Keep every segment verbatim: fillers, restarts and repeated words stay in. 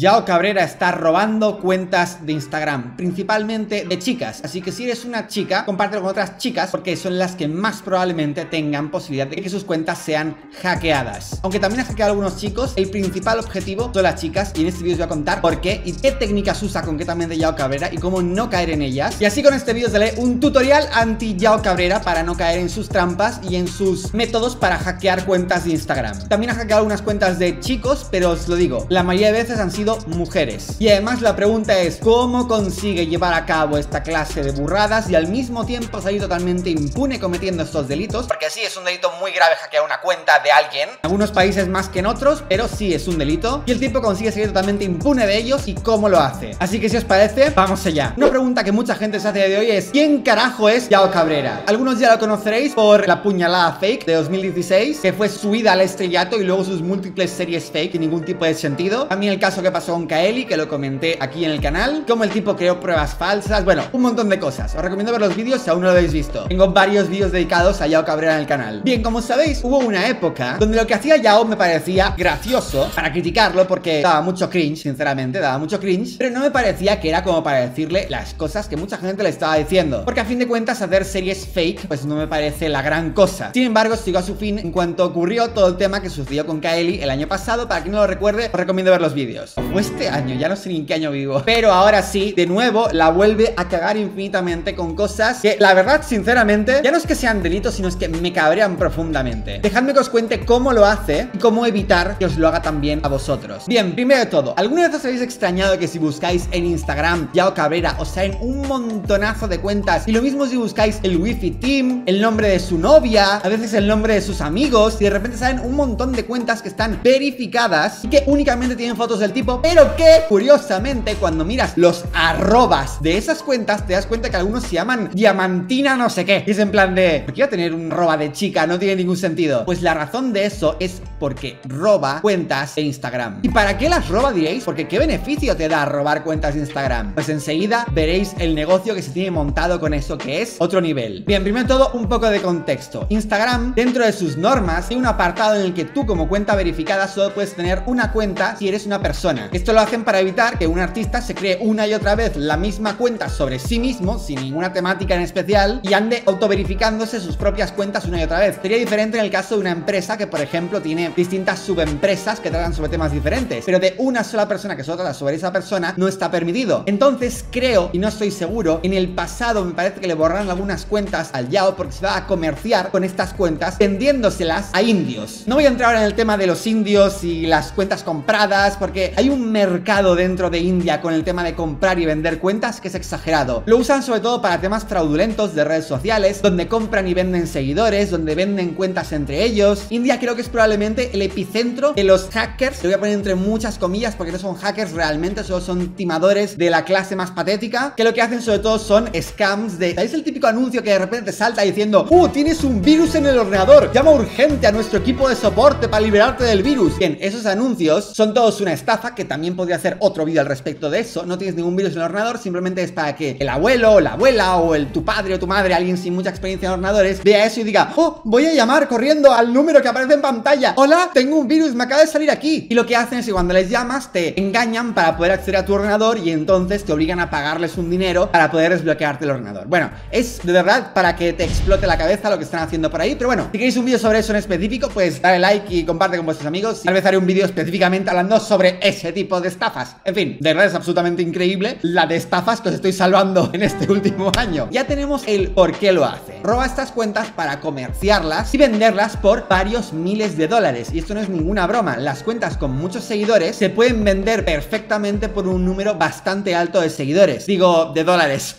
Yao Cabrera está robando cuentas de Instagram, principalmente de chicas. Así que si eres una chica, compártelo con otras chicas, porque son las que más probablemente tengan posibilidad de que sus cuentas sean hackeadas. Aunque también ha hackeado a algunos chicos, el principal objetivo son las chicas. Y en este vídeo os voy a contar por qué y qué técnicas usa concretamente Yao Cabrera y cómo no caer en ellas. Y así con este vídeo os daré un tutorial anti Yao Cabrera para no caer en sus trampas y en sus métodos para hackear cuentas de Instagram. También ha hackeado algunas cuentas de chicos, pero os lo digo, la mayoría de veces han sido mujeres. Y además la pregunta es ¿cómo consigue llevar a cabo esta clase de burradas y al mismo tiempo salir totalmente impune cometiendo estos delitos? Porque sí, es un delito muy grave hackear una cuenta de alguien, en algunos países más que en otros, pero sí es un delito. Y el tipo consigue salir totalmente impune de ellos. ¿Y cómo lo hace? Así que si os parece, vamos allá. Una pregunta que mucha gente se hace de hoy es ¿quién carajo es Yao Cabrera? Algunos ya lo conoceréis por la puñalada fake de dos mil dieciséis, que fue su ida al estrellato y luego sus múltiples series fake sin ningún tipo de sentido. También el caso que pasó con Kaeli, que lo comenté aquí en el canal, como el tipo creó pruebas falsas, bueno, un montón de cosas. Os recomiendo ver los vídeos si aún no lo habéis visto. Tengo varios vídeos dedicados a Yao Cabrera en el canal. Bien, como sabéis, hubo una época donde lo que hacía Yao me parecía gracioso para criticarlo, porque daba mucho cringe, sinceramente, daba mucho cringe, pero no me parecía que era como para decirle las cosas que mucha gente le estaba diciendo, porque a fin de cuentas hacer series fake, pues no me parece la gran cosa. Sin embargo, llegó a su fin en cuanto ocurrió todo el tema que sucedió con Kaeli el año pasado. Para quien no lo recuerde, os recomiendo ver los vídeos. Fue este año, ya no sé ni en qué año vivo. Pero ahora sí, de nuevo, la vuelve a cagar infinitamente con cosas que, la verdad, sinceramente, ya no es que sean delitos, sino es que me cabrean profundamente. Dejadme que os cuente cómo lo hace y cómo evitar que os lo haga también a vosotros. Bien, primero de todo, ¿alguna vez os habéis extrañado que si buscáis en Instagram Yao Cabrera os salen un montonazo de cuentas? Y lo mismo si buscáis el Wifi Team, el nombre de su novia, a veces el nombre de sus amigos, y de repente salen un montón de cuentas que están verificadas y que únicamente tienen fotos del tipo, pero que curiosamente cuando miras los arrobas de esas cuentas te das cuenta que algunos se llaman Diamantina no sé qué, y es en plan de ¿por qué iba a tener un roba de chica? No tiene ningún sentido. Pues la razón de eso es porque roba cuentas de Instagram. ¿Y para qué las roba, diréis? Porque ¿qué beneficio te da robar cuentas de Instagram? Pues enseguida veréis el negocio que se tiene montado con eso, que es otro nivel. Bien, primero de todo, un poco de contexto. Instagram, dentro de sus normas, tiene un apartado en el que tú como cuenta verificada solo puedes tener una cuenta si eres una persona. Esto lo hacen para evitar que un artista se cree una y otra vez la misma cuenta sobre sí mismo, sin ninguna temática en especial, y ande autoverificándose sus propias cuentas una y otra vez. Sería diferente en el caso de una empresa que, por ejemplo, tiene distintas subempresas que tratan sobre temas diferentes, pero de una sola persona que solo trata sobre esa persona no está permitido. Entonces creo, y no estoy seguro, en el pasado me parece que le borraron algunas cuentas al Yao porque se va a comerciar con estas cuentas vendiéndoselas a indios. No voy a entrar ahora en el tema de los indios y las cuentas compradas, porque hay un mercado dentro de India con el tema de comprar y vender cuentas que es exagerado. Lo usan sobre todo para temas fraudulentos de redes sociales, donde compran y venden seguidores, donde venden cuentas entre ellos. India creo que es probablemente el epicentro de los hackers, lo voy a poner entre muchas comillas porque no son hackers realmente, solo son timadores de la clase más patética, que lo que hacen sobre todo son scams de... ¿Sabéis el típico anuncio que de repente te salta diciendo ¡uh, tienes un virus en el ordenador! ¡Llama urgente a nuestro equipo de soporte para liberarte del virus! Bien, esos anuncios son todos una estafa, que también podría hacer otro vídeo al respecto de eso. No tienes ningún virus en el ordenador, simplemente es para que el abuelo o la abuela o el, tu padre o tu madre, alguien sin mucha experiencia en ordenadores, vea eso y diga ¡oh, voy a llamar corriendo al número que aparece en pantalla! ¡Hola, tengo un virus, me acaba de salir aquí! Y lo que hacen es que cuando les llamas te engañan para poder acceder a tu ordenador y entonces te obligan a pagarles un dinero para poder desbloquearte el ordenador. Bueno, es de verdad para que te explote la cabeza lo que están haciendo por ahí, pero bueno, si queréis un vídeo sobre eso en específico, pues dale like y comparte con vuestros amigos. Tal vez haré un vídeo específicamente hablando sobre ese tipo de estafas. En fin, de verdad es absolutamente increíble la de estafas que os estoy salvando en este último año. Ya tenemos el por qué lo hace. Roba estas cuentas para comerciarlas y venderlas por varios miles de dólares. Y esto no es ninguna broma. Las cuentas con muchos seguidores se pueden vender perfectamente por un número bastante alto de seguidores. Digo, de dólares.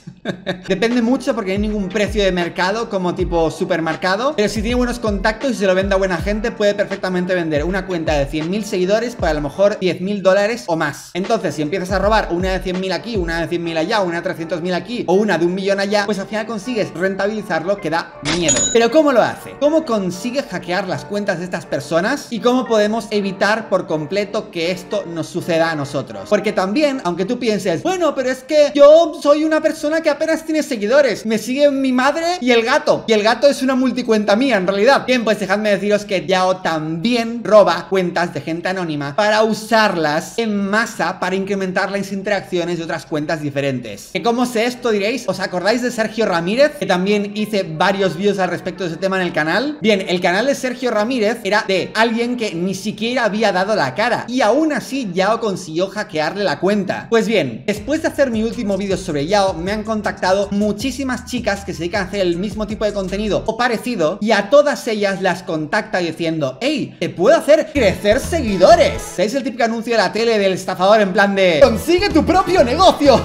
Depende mucho porque no hay ningún precio de mercado como tipo supermercado, pero si tiene buenos contactos y se lo vende a buena gente, puede perfectamente vender una cuenta de cien mil seguidores por a lo mejor diez mil dólares o más. Entonces, si empiezas a robar una de cien mil aquí, una de cien mil allá, una de trescientos mil aquí o una de un millón allá, pues al final consigues rentabilizarlo, que da miedo. Pero ¿cómo lo hace? ¿Cómo consigue hackear las cuentas de estas personas? ¿Y cómo podemos evitar por completo que esto nos suceda a nosotros? Porque también, aunque tú pienses, bueno, pero es que yo soy una persona que apenas tiene seguidores. Me siguen mi madre y el gato. Y el gato es una multicuenta mía en realidad. Bien, pues dejadme deciros que Yao también roba cuentas de gente anónima para usarlas en masa para incrementar las interacciones de otras cuentas diferentes. ¿Que cómo sé esto, diréis? ¿Os acordáis de Sergio Ramírez? Que también hice varios vídeos al respecto de ese tema en el canal. Bien, el canal de Sergio Ramírez era de alguien que ni siquiera había dado la cara, y aún así Yao consiguió hackearle la cuenta. Pues bien, después de hacer mi último vídeo sobre Yao, me han contactado muchísimas chicas que se dedican a hacer el mismo tipo de contenido o parecido, y a todas ellas las contacta diciendo: hey, te puedo hacer crecer seguidores. ¿Sabéis el típico anuncio de la tele del estafador en plan de consigue tu propio negocio?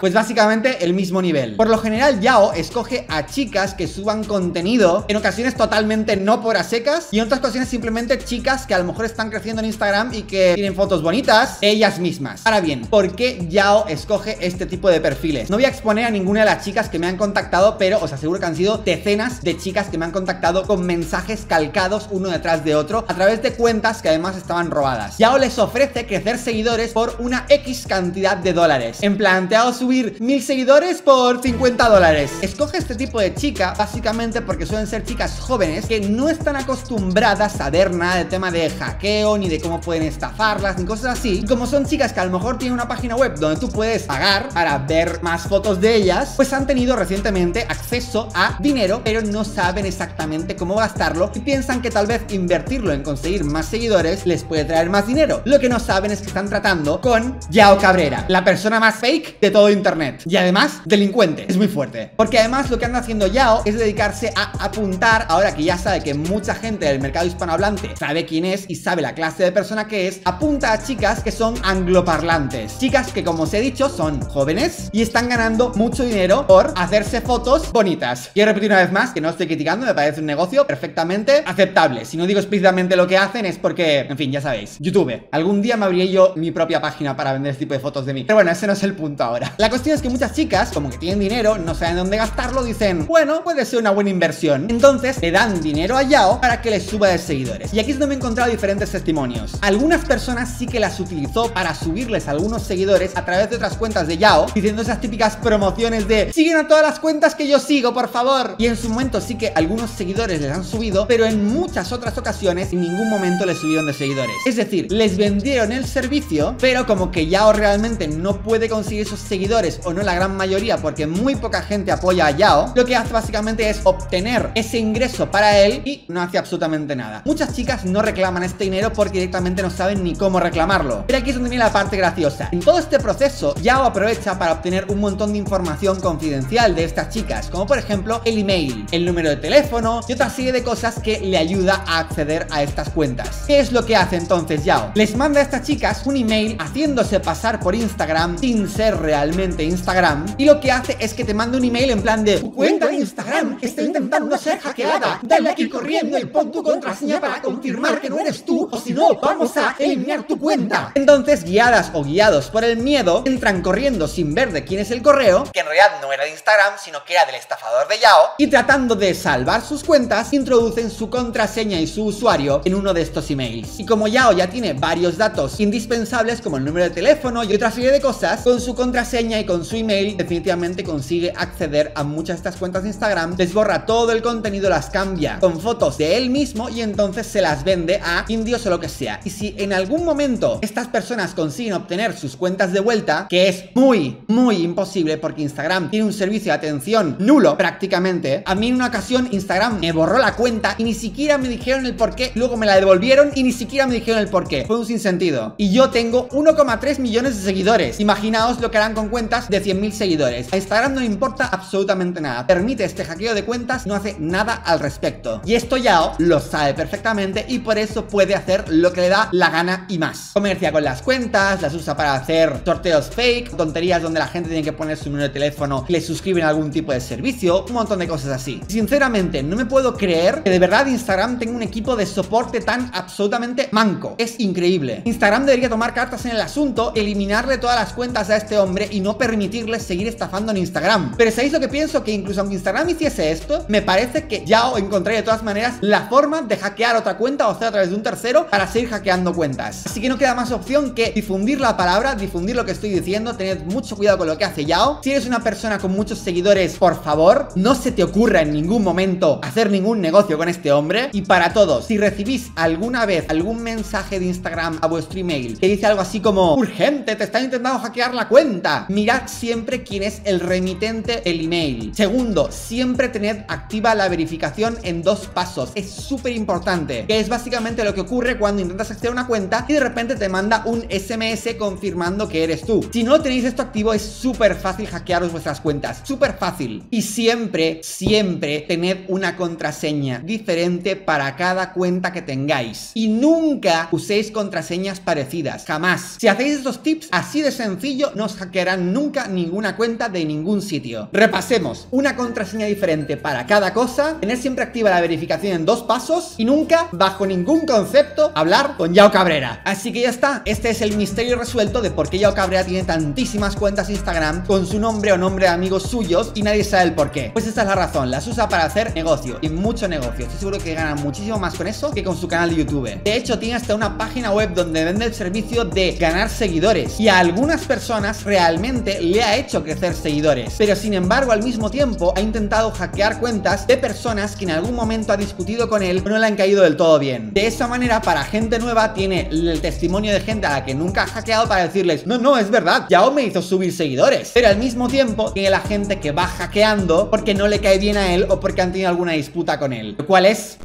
Pues básicamente el mismo nivel. Por lo general Yao escoge a chicas que suban contenido, en ocasiones totalmente no por a secas, y en otras ocasiones simplemente chicas que a lo mejor están creciendo en Instagram y que tienen fotos bonitas ellas mismas. Ahora bien, ¿por qué Yao escoge este tipo de perfiles? No voy a exponer a ninguna de las chicas que me han contactado, pero os aseguro que han sido decenas de chicas que me han contactado con mensajes calcados uno detrás de otro a través de cuentas que además estaban robadas. Yao les ofrece crecer seguidores por una X cantidad de dólares. En plan, te hago subir mil seguidores por cincuenta dólares. Escoge este tipo de chica básicamente porque suelen ser chicas jóvenes que no están acostumbradas a ver nada de tema de hackeo, ni de cómo pueden estafarlas, ni cosas así. Y como son chicas que a lo mejor tienen una página web donde tú puedes pagar para ver más fotos de ellas, pues han tenido recientemente acceso a dinero, pero no saben exactamente cómo gastarlo y piensan que tal vez invertirlo en conseguir más seguidores les puede traer más dinero. Lo que no saben es que están tratando con Yao Cabrera, la persona más fake de todo internet, y además delincuente. Es muy fuerte, porque además lo que anda haciendo Yao es dedicarse a apuntar, ahora que ya sabe que mucha gente del mercado hispanohablante sabe quién es y sabe la clase de persona que es, apunta a chicas que son angloparlantes, chicas que, como os he dicho, son jóvenes y están ganando mucho dinero por hacerse fotos bonitas. Quiero repetir una vez más que no estoy criticando, me parece un negocio perfectamente aceptable. Si no digo explícitamente lo que hacen es porque, en fin, ya sabéis, YouTube. Algún día me abriré yo mi propia página para vender este tipo de fotos de mí, pero bueno, ese no es el punto ahora. La cuestión es que muchas chicas, como que tienen dinero, no saben dónde gastarlo, dicen, bueno, puede ser una buena inversión. Entonces le dan dinero a Yao para que les suba de seguidores. Y aquí es donde me he encontrado diferentes testimonios. Algunas personas sí que las utilizó para subirles algunos seguidores a través de otras cuentas de Yao, diciendo esas típicas promociones de siguen a todas las cuentas que yo sigo, por favor. Y en su momento sí que algunos seguidores les han subido, pero en muchas otras ocasiones en ningún momento les subieron de seguidores. Es decir, les vendieron el servicio, pero como que Yao realmente no puede conseguir esos seguidores, o no la gran mayoría, porque muy poca gente apoya a Yao, lo que hace básicamente es obtener ese ingreso para él y no hace absolutamente nada. Muchas chicas no reclaman este dinero porque directamente no saben ni cómo reclamarlo. Pero aquí es donde viene la parte graciosa. En todo este proceso, Yao aprovecha para obtener un montón de información confidencial de estas chicas, como por ejemplo el email, el número de teléfono y otra serie de cosas que le ayuda a acceder a estas cuentas. ¿Qué es lo que hace entonces Yao? Les manda a estas chicas un email haciéndose pasar por Instagram sin ser realmente Instagram, y lo que hace es que te manda un email en plan de tu cuenta de Instagram está intentando ser hackeada, dale aquí corriendo y pon tu contraseña para confirmar que no eres tú, o si no vamos a eliminar tu cuenta. Entonces, guiadas o guiados por el miedo, entran corriendo sin ver de quién es el correo, que en realidad no era de Instagram sino que era del estafador de Yao, y tratando de salvar sus cuentas introducen su contraseña y su usuario en uno de estos emails. Y como Yao ya tiene varios datos indispensables como el número de teléfono y otra serie de cosas, con su contraseña y con su email definitivamente consigue acceder a muchas de estas cuentas de Instagram, les borra todo el contenido, las cambia con fotos de él mismo y entonces se las vende a indios o lo que sea. Y si en algún momento estas personas consiguen obtener sus cuentas de vuelta, que es muy, muy imposible porque Instagram tiene un servicio de atención nulo prácticamente, a mí en una ocasión Instagram me borró la cuenta y ni siquiera me dijeron el por qué, luego me la devolvieron y ni siquiera me dijeron el por qué. Fue un sinsentido. Y yo tengo uno coma tres millones de seguidores. Imaginaos lo que harán con cuentas de cien mil seguidores. A Instagram no le importa absolutamente nada. Permite este hackeo de cuentas, no hace nada al respecto. Y esto Yao lo sabe perfectamente y por eso puede hacer lo que le da la gana y más. Comercia con las cuentas, las usa para hacer sorteos fake, tonterías donde la gente tiene que poner su número de teléfono, le suscriben a algún tipo de servicio, un montón de cosas así. Sinceramente, no me puedo creer que de verdad Instagram tenga un equipo de soporte tan absolutamente manco. Es increíble. Instagram debería tomar cartas en el asunto, eliminarle todas las cuentas a este hombre y no permitirle seguir estafando en Instagram. Pero ¿sabéis lo que pienso? Que incluso aunque Instagram hiciese esto, me parece que Yao encontraría de todas maneras la forma de hackear otra cuenta o sea a través de un tercero para seguir hackeando cuentas. Así que no queda más opción que difundir la palabra, difundir lo que estoy diciendo, tened mucho cuidado con lo que hace Yao. Si Si eres una persona con muchos seguidores, por favor, no se te ocurra en ningún momento hacer ningún negocio con este hombre. Y para todos, si recibís alguna vez algún mensaje de Instagram a vuestro email que dice algo así como urgente, te están intentando hackear la cuenta, mirad siempre quién es el remitente del email. Segundo, siempre tened activa la verificación en dos pasos. Es súper importante, que es básicamente lo que ocurre cuando intentas acceder a una cuenta y de repente te manda un S M S confirmando que eres tú. Si no tenéis esto activo, es súper fácil hackearos vuestras cuentas, súper fácil. Y siempre, siempre tened una contraseña diferente para cada cuenta que tengáis, y nunca uséis contraseñas parecidas, jamás. Si hacéis estos tips así de sencillo, no os hackearán nunca ninguna cuenta de ningún sitio. Repasemos: una contraseña diferente para cada cosa, tener siempre activa la verificación en dos pasos y nunca, bajo ningún concepto, hablar con Yao Cabrera. Así que ya está, este es el misterio resuelto de por qué Yao Cabrera tiene tantísimas cuentas Instagram con su nombre o nombre de amigos suyos y nadie sabe el por qué. Pues esta es la razón, las usa para hacer negocio, y mucho negocio. Estoy seguro que ganan muchísimo más con eso que con su canal de YouTube. De hecho, tiene hasta una página web donde vende el servicio de ganar seguidores, y a algunas personas realmente le ha hecho crecer seguidores, pero sin embargo al mismo tiempo ha intentado hackear cuentas de personas que en algún momento ha discutido con él o no le han caído del todo bien. De esa manera, para gente nueva, tiene el testimonio de gente a la que nunca ha hackeado para decirles: no, no, es verdad, Yao me hizo subir seguidores. Pero al mismo tiempo tiene la gente que va hackeando porque no le cae bien a él o porque han tenido alguna disputa con él, lo cual es...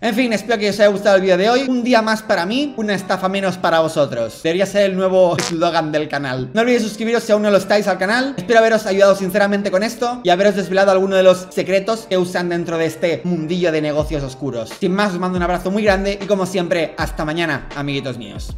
En fin, espero que os haya gustado el vídeo de hoy. Un día más para mí, una estafa menos para vosotros. Debería ser el nuevo eslogan del canal. No olvidéis suscribiros si aún no lo estáis al canal. Espero haberos ayudado sinceramente con esto y haberos desvelado alguno de los secretos que usan dentro de este mundillo de negocios oscuros. Sin más, os mando un abrazo muy grande y, como siempre, hasta mañana, amiguitos míos.